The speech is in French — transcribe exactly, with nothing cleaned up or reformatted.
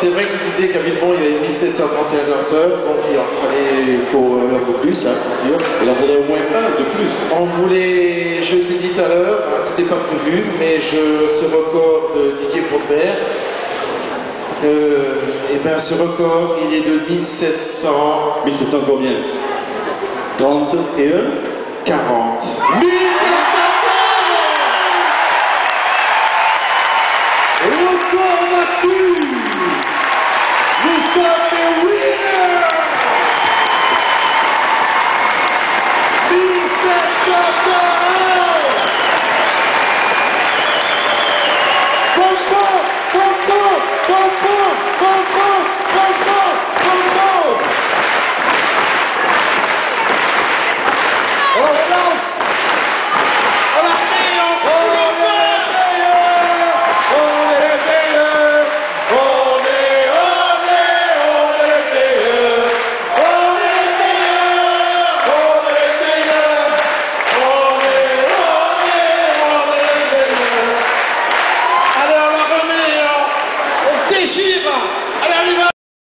c'est vrai que l'idée qu'à Villebon, il y avait mille sept cent trente et un heures, donc il en fallait il faut un peu plus, hein, c'est sûr. Il en fallait au moins un de plus. On voulait, je l'ai dit tout à l'heure, hein, c'était pas prévu, mais je, ce record de Didier Pauper, euh, et bien ce record, il est de mille sept cents... mille sept cents combien ? trente et un ? quarante.